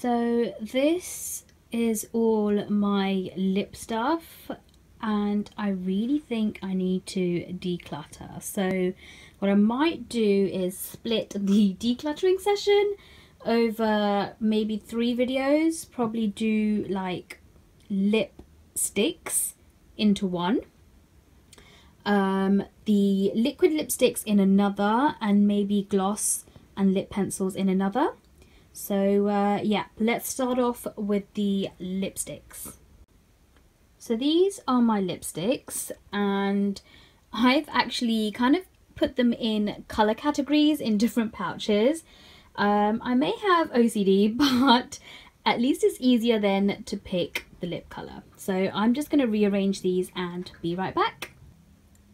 So this is all my lip stuff, and I really think I need to declutter. So what I might do is split the decluttering session over maybe 3 videos, probably do like lip sticks into one, the liquid lipsticks in another, and maybe gloss and lip pencils in another. So yeah, let's start off with the lipsticks. So these are my lipsticks, and I've actually kind of put them in colour categories in different pouches. I may have OCD, but at least it's easier then to pick the lip colour. So I'm just going to rearrange these and be right back.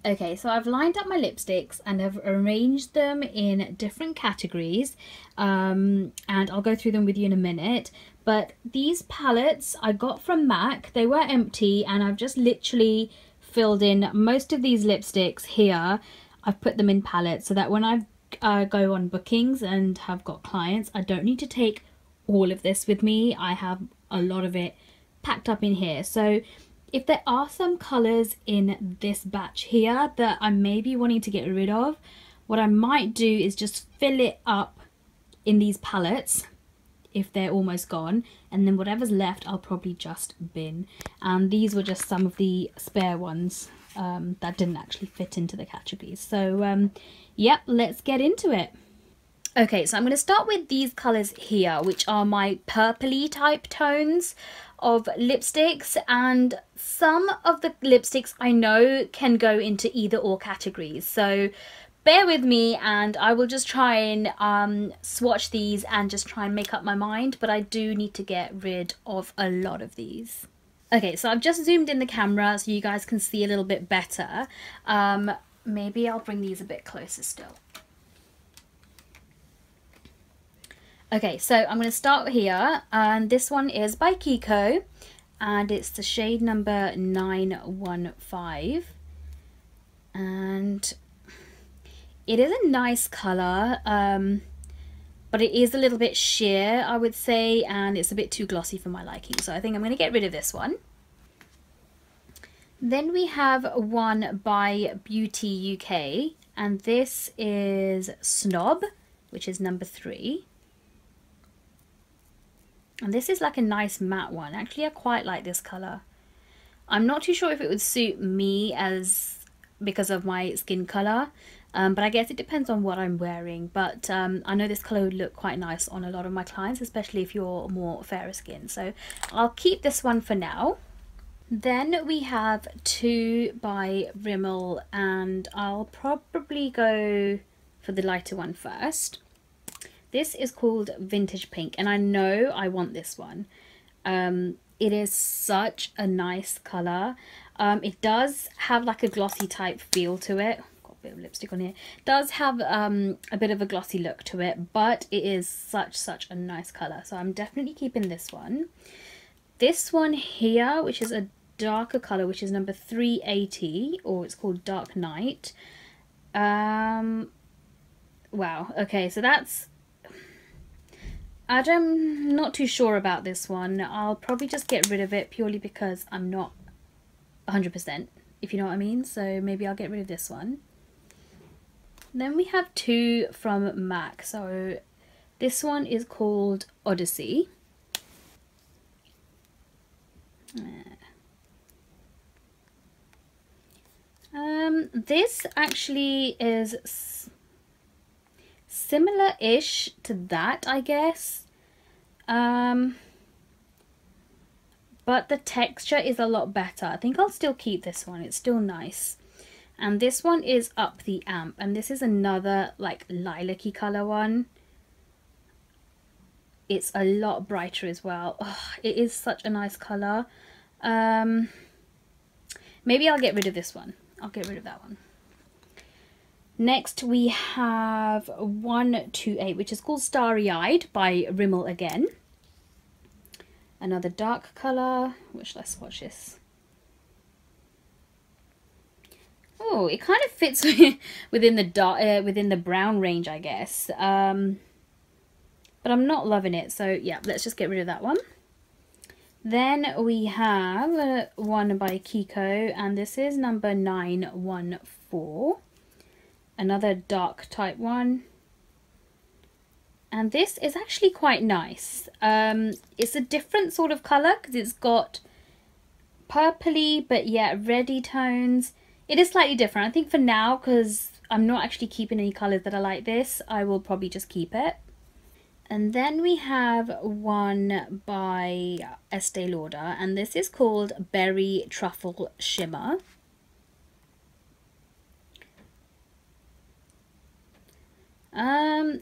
Okay, so I've lined up my lipsticks and I've arranged them in different categories, and I'll go through them with you in a minute. But these palettes I got from MAC, they were empty, and I've just literally filled in most of these lipsticks here. I've put them in palettes so that when I go on bookings and have got clients, I don't need to take all of this with me. I have a lot of it packed up in here. So if there are some colours in this batch here that I may be wanting to get rid of, what I might do is just fill it up in these palettes if they're almost gone, and then whatever's left I'll probably just bin. And these were just some of the spare ones that didn't actually fit into the categories. So yep, let's get into it. Okay, so I'm going to start with these colours here, which are my purpley type tones of lipsticks, and some of the lipsticks I know can go into either or categories, so bear with me and I will just try and swatch these and just try and make up my mind, but I do need to get rid of a lot of these. Okay, so I've just zoomed in the camera so you guys can see a little bit better. Maybe I'll bring these a bit closer still. Okay, so I'm going to start here, and this one is by Kiko, and it's the shade number 915, and it is a nice colour, but it is a little bit sheer, I would say, and it's a bit too glossy for my liking, so I think I'm going to get rid of this one. Then we have one by Beauty UK, and this is Snob, which is number 3. And this is like a nice matte one. Actually, I quite like this colour. I'm not too sure if it would suit me as because of my skin colour, but I guess it depends on what I'm wearing. But I know this colour would look quite nice on a lot of my clients, especially if you're more fairer skin. So I'll keep this one for now. Then we have 2 by Rimmel, and I'll probably go for the lighter one first. This is called Vintage Pink, and I know I want this one. It is such a nice colour. It does have like a glossy type feel to it. Got a bit of lipstick on here. It does have a bit of a glossy look to it, but it is such a nice colour. So I'm definitely keeping this one. This one here, which is a darker colour, which is number 380, or it's called Dark Night. Wow, okay, so that's... I'm not too sure about this one. I'll probably just get rid of it purely because I'm not 100%, if you know what I mean. So maybe I'll get rid of this one. Then we have 2 from MAC. So this one is called Odyssey. This actually is similar-ish to that, I guess, but the texture is a lot better. I think I'll still keep this one, it's still nice. And this one is Up the Amp, and this is another like lilac-y colour one. It's a lot brighter as well. Oh, it is such a nice colour. Maybe I'll get rid of this one. I'll get rid of that one. Next we have 128, which is called Starry Eyed by Rimmel again. Another dark colour. Which, let's swatch this. Oh, it kind of fits within the dark, within the brown range, I guess. but I'm not loving it, so yeah, let's just get rid of that one. Then we have one by Kiko, and this is number 914. Another dark type one. And this is actually quite nice. It's a different sort of colour because it's got purpley but yet reddy tones. It is slightly different. I think for now, because I'm not actually keeping any colours that are like this, I will probably just keep it. And then we have one by Estée Lauder, and this is called Berry Truffle Shimmer.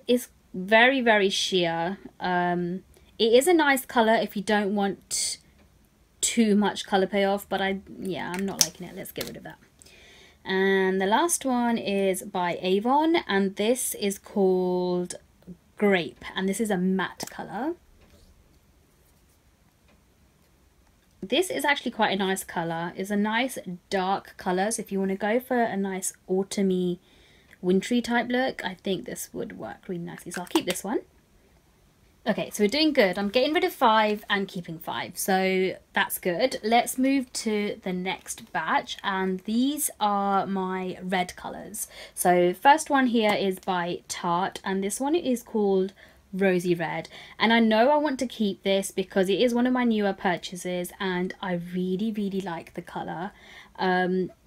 It's very, very sheer. It is a nice colour if you don't want too much colour payoff, but I'm not liking it. Let's get rid of that. And the last one is by Avon, and this is called Grape, and this is a matte colour. This is actually quite a nice colour. It's a nice dark colour, so if you want to go for a nice autumny, wintry type look, I think this would work really nicely, so I'll keep this one. Okay, so we're doing good. I'm getting rid of 5 and keeping 5, so that's good. Let's move to the next batch, and these are my red colours. So first one here is by Tarte, and this one is called Rosy Red, and I know I want to keep this because it is one of my newer purchases and I really, really like the colour.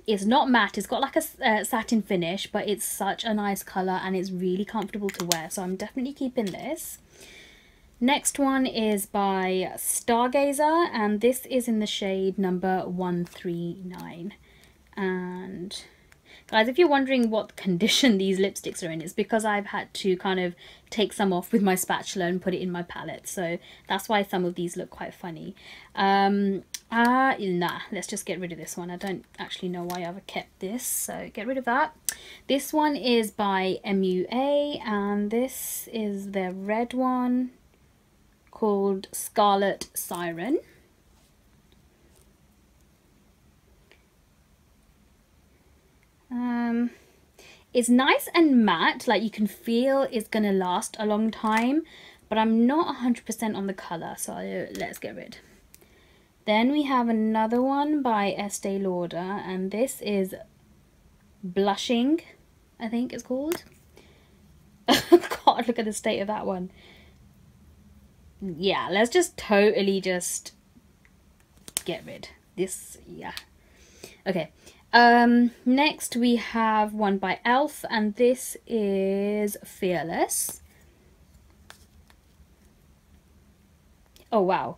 It's not matte, it's got like a satin finish, but it's such a nice colour and it's really comfortable to wear, so I'm definitely keeping this. Next one is by Stargazer, and this is in the shade number 139. And guys, if you're wondering what condition these lipsticks are in, it's because I've had to kind of take some off with my spatula and put it in my palette, so that's why some of these look quite funny. Let's just get rid of this one. I don't actually know why I've kept this, so get rid of that. This one is by MUA, and this is the red one called Scarlet Siren. It's nice and matte, like you can feel it's gonna last a long time, but I'm not 100% on the colour, so let's get rid. Then we have another one by Estée Lauder, and this is Blushing, I think it's called. God, look at the state of that one. Yeah, let's just totally just get rid. This, yeah. Okay, next we have one by Elf, and this is Fearless. Oh, wow.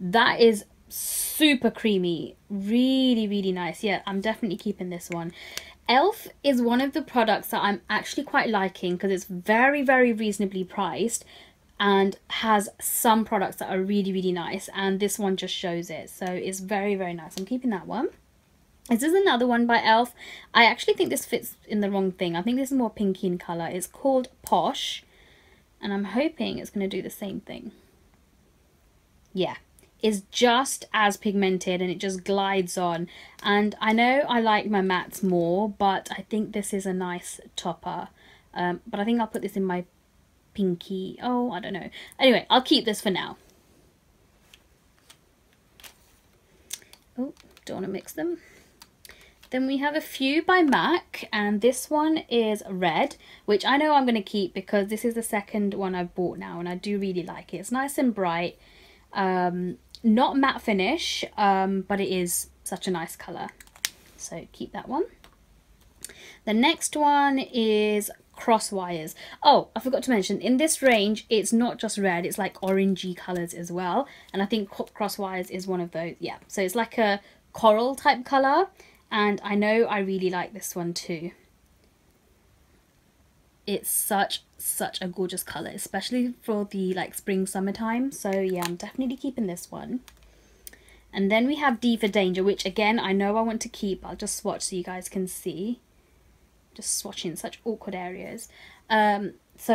That is super creamy, really, really nice. Yeah, I'm definitely keeping this one. Elf is one of the products that I'm actually quite liking because it's very, very reasonably priced and has some products that are really, really nice, and this one just shows it, so it's very, very nice. I'm keeping that one. This is another one by Elf. I actually think this fits in the wrong thing. I think this is more pinky in colour. It's called Posh, and I'm hoping it's going to do the same thing. Yeah, is just as pigmented and it just glides on, and I know I like my mattes more, but I think this is a nice topper. But I think I'll put this in my pinky. Oh, I don't know. Anyway, I'll keep this for now. Oh, don't want to mix them. Then we have a few by MAC, and this one is red, which I know I'm going to keep because this is the second one I've bought now and I do really like it. It's nice and bright. Not matte finish, but it is such a nice colour, so keep that one. The next one is Crosswires. Oh, I forgot to mention, in this range it's not just red, it's like orangey colours as well, and I think Crosswires is one of those. Yeah, so it's like a coral type colour, and I know I really like this one too. It's such a gorgeous colour, especially for the like spring summertime, so yeah, I'm definitely keeping this one. And then we have D for Danger, which again I know I want to keep. I'll just swatch so you guys can see. Just swatching such awkward areas. So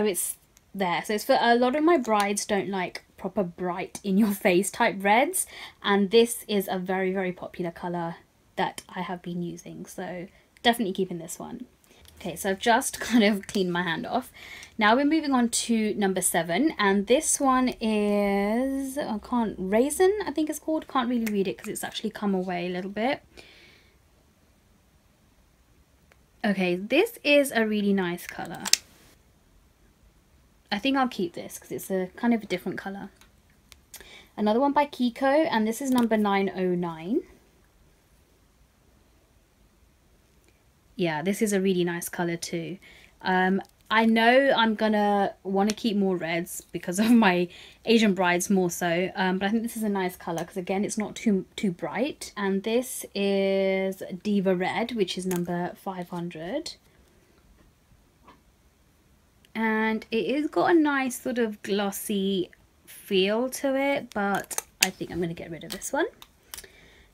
it's there, so it's for a lot of my brides don't like proper bright in your face type reds, and this is a very, very popular colour that I have been using, so definitely keeping this one. Okay, so I've just kind of cleaned my hand off. Now we're moving on to number 7, and this one is Raisin, I think it's called. Can't really read it because it's actually come away a little bit. Okay, this is a really nice colour. I think I'll keep this because it's a kind of a different colour. Another one by Kiko, and this is number 909. Yeah, this is a really nice colour too. I know I'm gonna want to keep more reds because of my Asian brides more so, but I think this is a nice colour because again it's not too bright. And this is Diva Red, which is number 500. And it is got a nice sort of glossy feel to it, but I think I'm going to get rid of this one.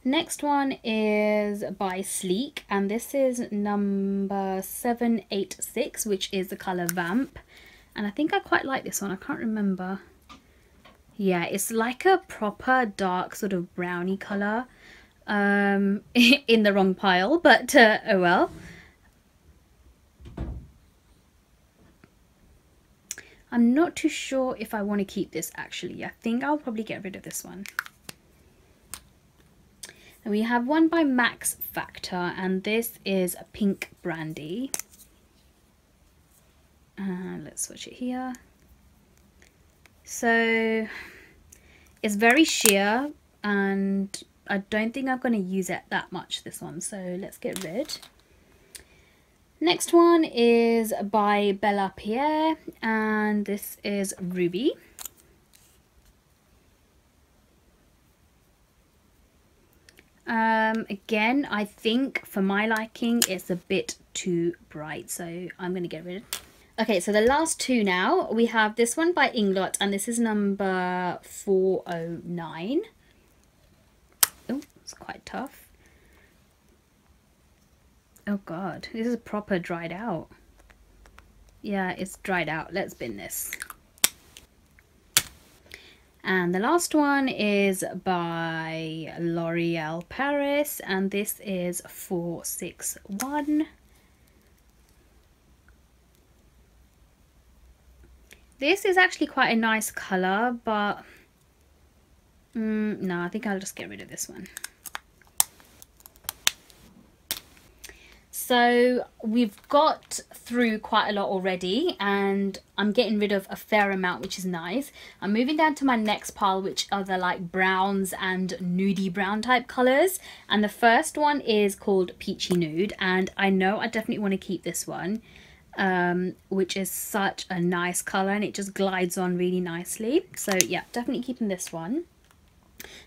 Next one is by Sleek, and this is number 786, which is the colour Vamp. And I think I quite like this one, I can't remember. Yeah, it's like a proper dark sort of browny colour. In the wrong pile, but oh well. I'm not too sure if I want to keep this actually. I think I'll probably get rid of this one. And we have one by Max Factor, and this is a Pink Brandy. And let's switch it here. So it's very sheer and I don't think I'm going to use it that much, this one, so let's get rid. Next one is by Bella Pierre, and this is Ruby. Again, I think for my liking it's a bit too bright, so I'm going to get rid of it. Okay, so the last two now. We have this one by Inglot, and this is number 409. Oh, it's quite tough. Oh god, this is proper dried out. Yeah, it's dried out. Let's bin this. And the last one is by L'Oreal Paris, and this is 461. This is actually quite a nice colour, but no, I think I'll just get rid of this one. So we've got through quite a lot already, and I'm getting rid of a fair amount, which is nice. I'm moving down to my next pile, which are the like browns and nudie brown type colours. And the first one is called Peachy Nude, and I know I definitely want to keep this one, which is such a nice colour and it just glides on really nicely. So yeah, definitely keeping this one.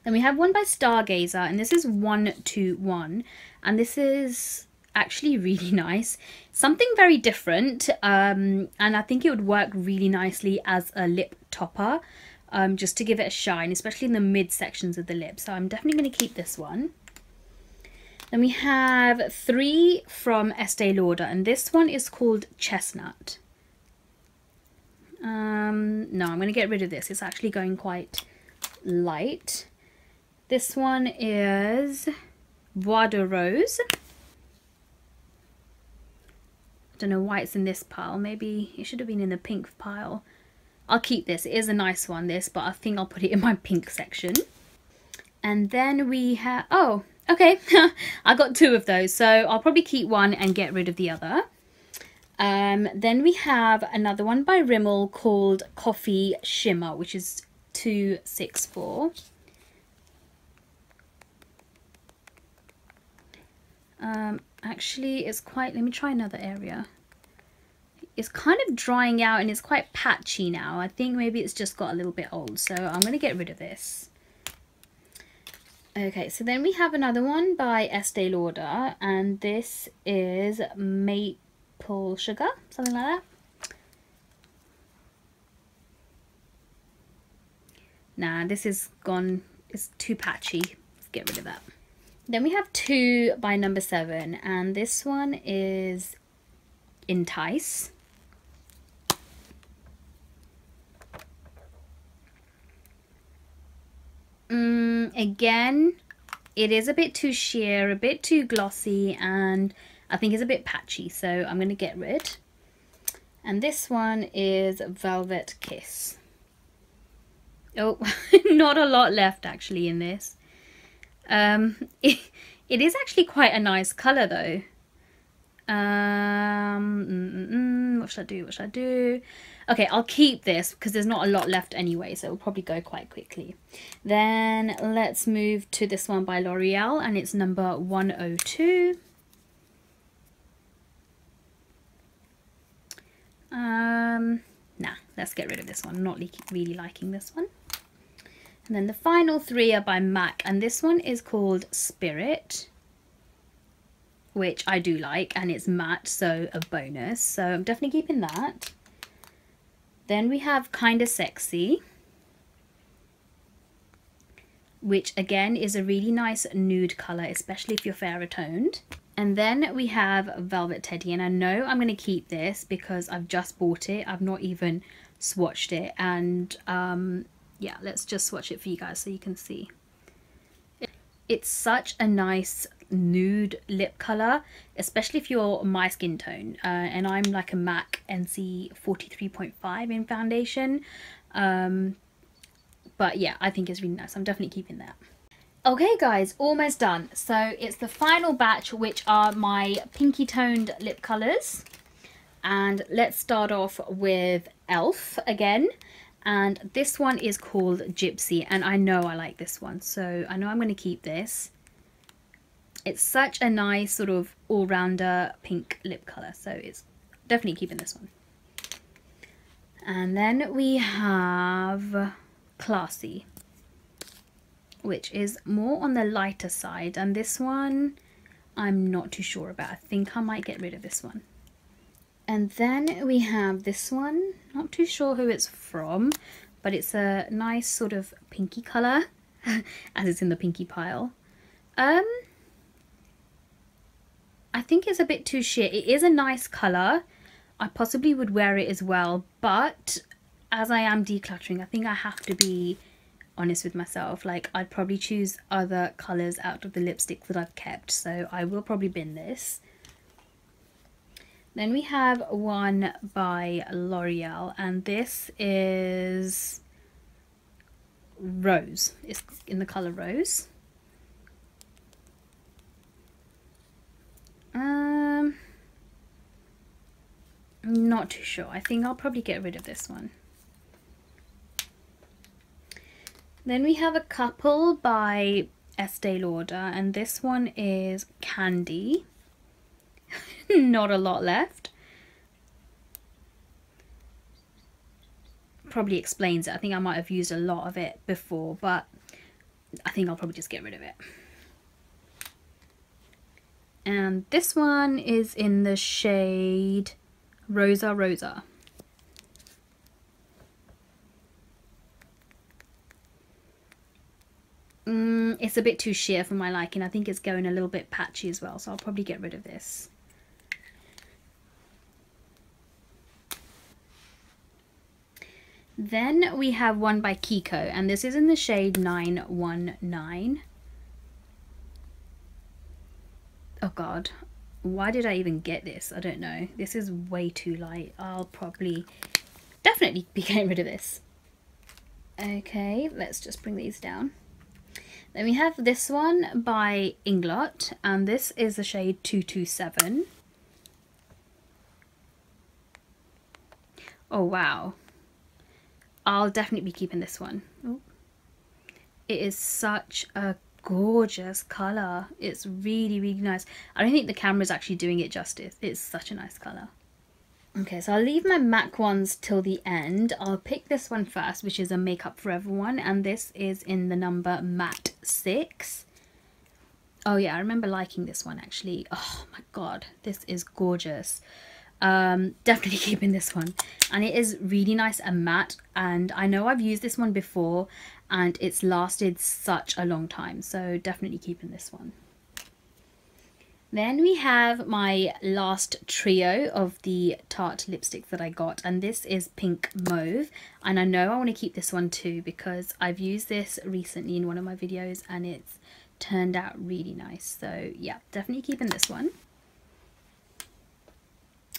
Then we have one by Stargazer, and this is 121, and this is actually really nice, something very different, and I think it would work really nicely as a lip topper, just to give it a shine, especially in the mid sections of the lip. So I'm definitely going to keep this one. Then we have 3 from Estée Lauder, and this one is called Chestnut. No, I'm going to get rid of this, it's actually going quite light. This one is Bois de Rose. Don't know why it's in this pile, maybe it should have been in the pink pile. I'll keep this, it is a nice one this, but I think I'll put it in my pink section. And then we have, oh okay, I got 2 of those, so I'll probably keep one and get rid of the other. Then we have another one by Rimmel called Coffee Shimmer, which is 264. Actually it's quite, let me try another area. It's kind of drying out and it's quite patchy now. I think maybe it's just got a little bit old, so I'm going to get rid of this. Okay, so then we have another one by Estée Lauder, and this is Maple Sugar, something like that. Nah, this is gone, it's too patchy, let's get rid of that. Then we have 2 by number 7, and this one is Entice. Again, it is a bit too sheer, a bit too glossy, and I think is a bit patchy, so I'm going to get rid. And this one is Velvet Kiss. Oh, not a lot left actually in this. It is actually quite a nice colour though. What should I do? Okay, I'll keep this because there's not a lot left anyway, so it'll probably go quite quickly. Then let's move to this one by L'Oreal, and it's number 102. Nah, let's get rid of this one. I'm not really liking this one. And then the final three are by MAC, and this one is called Spirit, which I do like, and it's matte, so a bonus. So I'm definitely keeping that. Then we have Kinda Sexy, which again is a really nice nude colour, especially if you're fairer toned. And then we have Velvet Teddy, and I know I'm going to keep this because I've just bought it. I've not even swatched it, and yeah, let's just swatch it for you guys so you can see. It's such a nice nude lip colour, especially if you're my skin tone, and I'm like a MAC NC 43.5 in foundation, but yeah, I think it's really nice. I'm definitely keeping that. Okay guys, almost done. So it's the final batch, which are my pinky toned lip colours, and let's start off with Elf again. And this one is called Gypsy, and I know I like this one, so I know I'm going to keep this. It's such a nice sort of all-rounder pink lip colour, so it's definitely keeping this one. And then we have Classy, which is more on the lighter side, and this one I'm not too sure about. I think I might get rid of this one. And then we have this one, not too sure who it's from, but it's a nice sort of pinky colour, as it's in the pinky pile. I think it's a bit too sheer. It is a nice colour. I possibly would wear it as well, but as I am decluttering, I think I have to be honest with myself. Like, I'd probably choose other colours out of the lipsticks that I've kept, so I will probably bin this. Then we have one by L'Oreal, and this is Rose. It's in the colour Rose. Not too sure. I think I'll probably get rid of this one. Then we have a couple by Estée Lauder, and this one is Candy. Not a lot left. Probably explains it. I think I might have used a lot of it before, but I think I'll probably just get rid of it. And this one is in the shade Rosa Rosa. It's a bit too sheer for my liking. I think it's going a little bit patchy as well, so I'll probably get rid of this. Then we have one by Kiko, and this is in the shade 919. Oh god, why did I even get this? I don't know. This is way too light. I'll probably definitely be getting rid of this. Okay, let's just bring these down. Then we have this one by Inglot, and this is the shade 227. Oh wow. I'll definitely be keeping this one. Ooh. It is such a gorgeous colour. It's really, really nice. I don't think the camera's actually doing it justice. It's such a nice colour. Okay, so I'll leave my MAC ones till the end. I'll pick this one first, which is a Make Up Forever one, and this is in the number Matte 6. Oh yeah, I remember liking this one actually. Oh my god, this is gorgeous. Definitely keeping this one, and it is really nice and matte, and I know I've used this one before and it's lasted such a long time, so definitely keeping this one. Then we have my last trio of the Tarte lipsticks that I got, and this is Pink Mauve, and I know I want to keep this one too because I've used this recently in one of my videos and it's turned out really nice, so yeah, definitely keeping this one.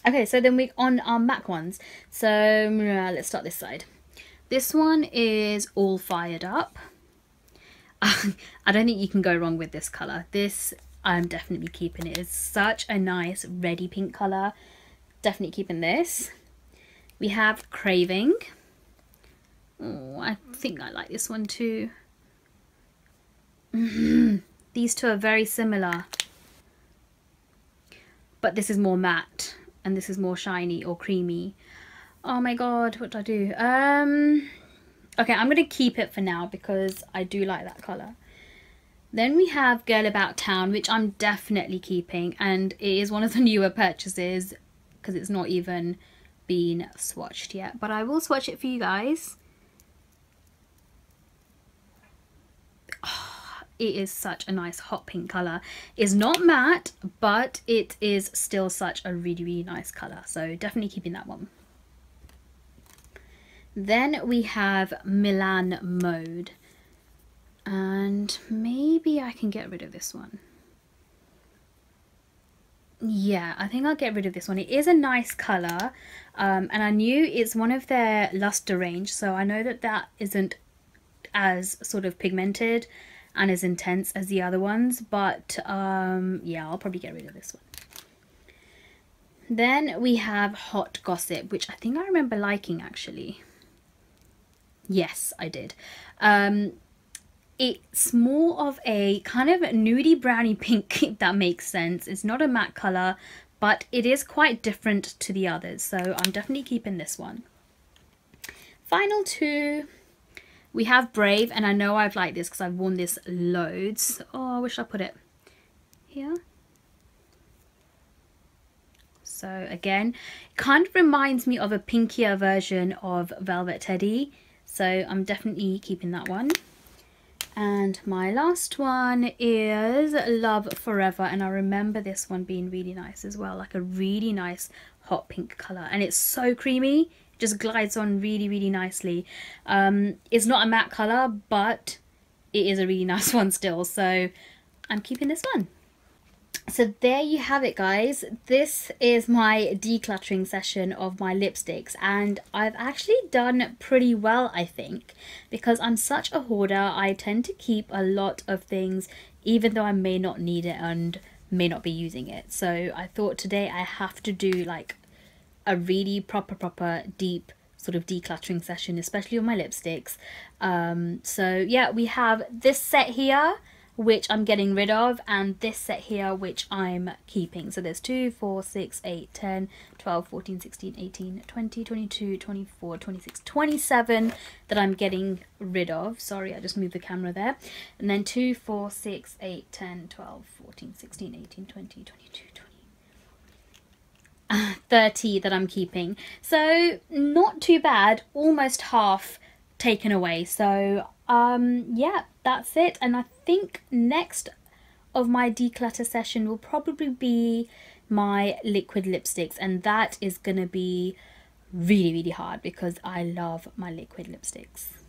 Okay, so then we're on our MAC ones. So let's start this side. This one is all fired up. I don't think you can go wrong with this colour. This I'm definitely keeping. It is such a nice reddy pink colour. Definitely keeping this. We have Craving. Oh, I think I like this one too. These two are very similar. But this is more matte. And this is more shiny or creamy. Oh my god, what did I do? Okay, I'm gonna keep it for now because I do like that colour. Then we have Girl About Town, which I'm definitely keeping, and it is one of the newer purchases because it's not even been swatched yet, but I will swatch it for you guys. It is such a nice hot pink colour. It's not matte, but it is still such a really, really nice colour. So definitely keeping that one. Then we have Milan Mode. And maybe I can get rid of this one. Yeah, I think I'll get rid of this one. It is a nice colour. And I knew it's one of their luster range. So I know that that isn't as sort of pigmented and as intense as the other ones, but yeah, I'll probably get rid of this one. Then we have Hot Gossip, which I think I remember liking actually. Yes, I did. It's more of a kind of nudie brownie pink, if that makes sense. It's not a matte colour, but it is quite different to the others, so I'm definitely keeping this one. Final two. We have Brave, and I know I've liked this because I've worn this loads. Oh, I wish I put it here. So again, it kind of reminds me of a pinkier version of Velvet Teddy. So I'm definitely keeping that one. And my last one is Love Forever. And I remember this one being really nice as well. Like a really nice hot pink colour. And it's so creamy. Just glides on really, really nicely. It's not a matte colour, but it is a really nice one still, so I'm keeping this one. So there you have it, guys. This is my decluttering session of my lipsticks, and I've actually done pretty well, I think, because I'm such a hoarder. I tend to keep a lot of things even though I may not need it and may not be using it. So I thought today I have to do like a really proper deep sort of decluttering session, especially on my lipsticks. So yeah, we have this set here which I'm getting rid of, and this set here which I'm keeping. So there's 2, 4, 6, 8, 10, 12, 14, 16, 18, 20, 22, 24, 26, 27 that I'm getting rid of. Sorry, I just moved the camera there. And then 2, 4, 6, 8, 10, 12, 14, 16, 18, 20, 22, 30 that I'm keeping. So not too bad, almost half taken away. So yeah, that's it. And I think next of my declutter session will probably be my liquid lipsticks, and that is gonna be really, really hard because I love my liquid lipsticks.